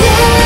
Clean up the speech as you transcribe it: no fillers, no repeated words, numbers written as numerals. へ